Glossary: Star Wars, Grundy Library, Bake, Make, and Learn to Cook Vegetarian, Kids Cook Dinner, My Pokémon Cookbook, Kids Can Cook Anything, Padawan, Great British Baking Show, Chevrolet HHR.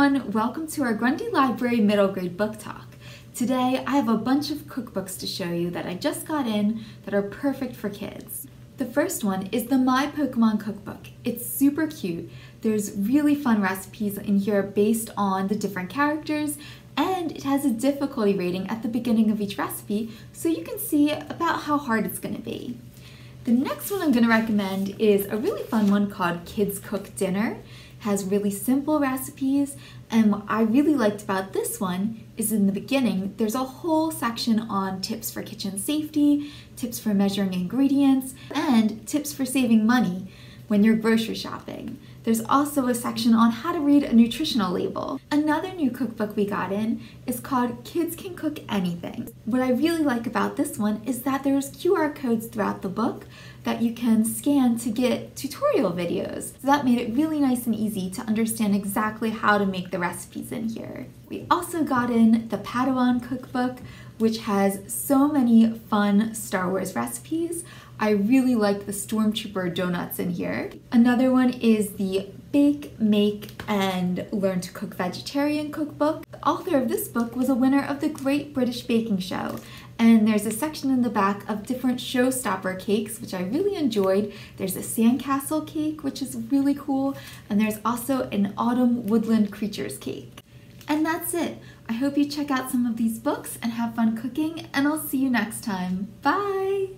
everyone, welcome to our Grundy Library middle grade book talk. Today I have a bunch of cookbooks to show you that I just got in that are perfect for kids. The first one is the My Pokémon Cookbook. It's super cute. There's really fun recipes in here based on the different characters, and it has a difficulty rating at the beginning of each recipe so you can see about how hard it's going to be. The next one I'm going to recommend is a really fun one called Kids Cook Dinner. Has really simple recipes, and what I really liked about this one is in the beginning there's a whole section on tips for kitchen safety, tips for measuring ingredients, and tips for saving money when you're grocery shopping. There's also a section on how to read a nutritional label. Another new cookbook we got in is called Kids Can Cook Anything. What I really like about this one is that there's QR codes throughout the book that you can scan to get tutorial videos. So that made it really nice and easy to understand exactly how to make the recipes in here. We also got in the Padawan cookbook, which has so many fun Star Wars recipes. I really like the Stormtrooper donuts in here. Another one is the Bake, Make, and Learn to Cook Vegetarian cookbook. The author of this book was a winner of the Great British Baking Show, and there's a section in the back of different showstopper cakes, which I really enjoyed. There's a sandcastle cake, which is really cool, and there's also an autumn woodland creatures cake. And that's it. I hope you check out some of these books and have fun cooking, and I'll see you next time. Bye!